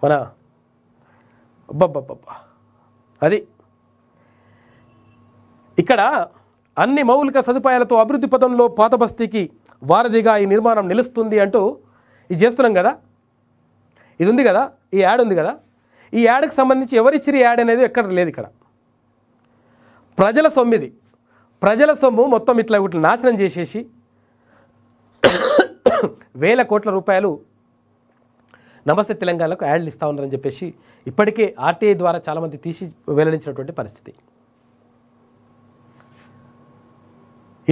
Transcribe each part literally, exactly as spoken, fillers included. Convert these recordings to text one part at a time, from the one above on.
అవునా? అబ్బబ్బబ్బ అది ఇక్కడ అన్ని మౌలిక సదుపాయాలతో అభివృద్ధి పదంలో పాతబస్తీకి వారధిగా ఈ నిర్మాణం నిలుస్తుంది అంటూ ఇది చేస్తున్నాం కదా, ఇది ఉంది కదా, ఈ యాడ్ ఉంది కదా. ఈ యాడ్కి సంబంధించి ఎవరిచ్చిరి యాడ్ అనేది ఎక్కడ లేదు. ఇక్కడ ప్రజల సొమ్ము ఇది, ప్రజల సొమ్ము మొత్తం ఇట్లా ఇట్లా నాశనం చేసేసి వేల కోట్ల రూపాయలు నమస్తే తెలంగాణకు యాడ్లు ఇస్తూ ఉన్నారని చెప్పేసి ఇప్పటికే ఆర్టీఐ ద్వారా చాలామంది తీసి వెల్లడించినటువంటి పరిస్థితి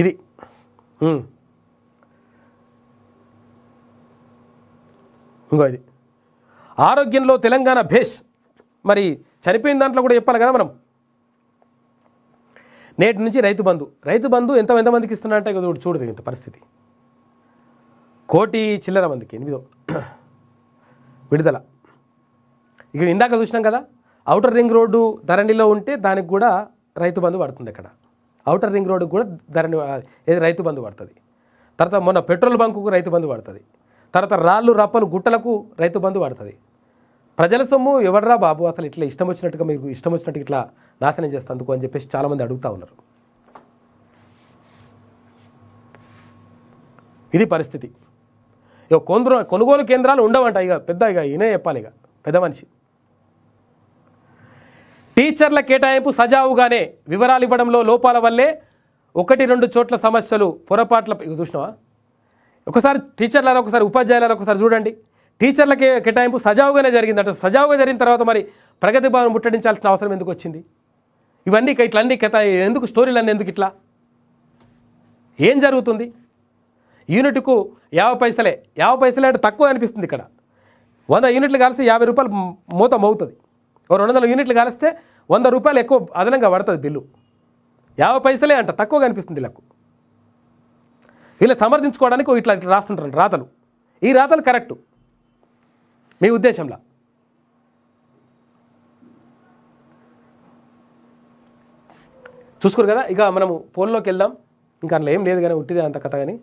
ఇది. ఇంకో ఇది ఆరోగ్యంలో తెలంగాణ భేష్. మరి చనిపోయిన దాంట్లో కూడా చెప్పాలి కదా మనం. నేటి నుంచి రైతు బంధు, రైతు బంధు ఎంత ఎంతమందికి ఇస్తున్నారంటే చూడదు ఇంత పరిస్థితి. కోటి చిల్లర మందికి ఎనిమిదో విడుదల. ఇక్కడ ఇందాక చూసినాం కదా, ఔటర్ రింగ్ రోడ్డు ధరణిలో ఉంటే దానికి కూడా రైతు బంధు పడుతుంది. ఇక్కడ ఔటర్ రింగ్ రోడ్డుకు కూడా ధరణి ఏది రైతు బంధు పడుతుంది. తర్వాత మొన్న పెట్రోల్ బంకుకు రైతు బంధు పడుతుంది. తర్వాత రాళ్ళు రప్పలు గుట్టలకు రైతు బంధు పడుతుంది. ప్రజల సొమ్ము ఎవడరా బాబు అసలు ఇట్లా ఇష్టం వచ్చినట్టుగా మీకు ఇష్టం వచ్చినట్టుగా ఇట్లా నాశనం చేస్తందుకు అని చెప్పేసి చాలామంది అడుగుతూ ఉన్నారు. ఇది పరిస్థితి. ఇక కొందరు కొనుగోలు కేంద్రాలు ఉండవంట. ఇక పెద్ద ఇక ఈయనే చెప్పాలి, ఇక పెద్ద మనిషి. టీచర్ల కేటాయింపు సజావుగానే, వివరాలు ఇవ్వడంలో లోపాల వల్లే ఒకటి రెండు చోట్ల సమస్యలు, పొరపాట్ల చూసినావా? ఒకసారి టీచర్లను ఒకసారి ఉపాధ్యాయులను ఒకసారి చూడండి. టీచర్ల కేటాయింపు సజావుగానే జరిగింది అంటే, సజావుగా జరిగిన తర్వాత మరి ప్రగతి భవన్ ముట్టడించాల్సిన అవసరం ఎందుకు వచ్చింది? ఇవన్నీ ఇట్లా అన్నీ కథ ఎందుకు, స్టోరీలు అన్నీ ఎందుకు, ఇట్లా ఏం జరుగుతుంది? యూనిట్కు యాభై పైసలే, యాభై పైసలే అంటే తక్కువ అనిపిస్తుంది. ఇక్కడ వంద యూనిట్లు కలిసి యాభై రూపాయలు మోతం అవుతుంది. రెండు వందల యూనిట్లు కలిస్తే వంద రూపాయలు ఎక్కువ అదనంగా పడుతుంది బిల్లు. యాభై పైసలే అంట, తక్కువ కనిపిస్తుంది వీళ్ళకు. వీళ్ళు సమర్థించుకోవడానికి ఇట్లా ఇట్లా రాస్తుంటారు రాతలు. ఈ రాతలు కరెక్టు మీ ఉద్దేశంలో. చూసుకోరు కదా. ఇక మనము ఫోన్లోకి వెళ్దాం. ఇంకా అందులో ఏం లేదు కానీ, ఉట్టిదే అంత కథ. కానీ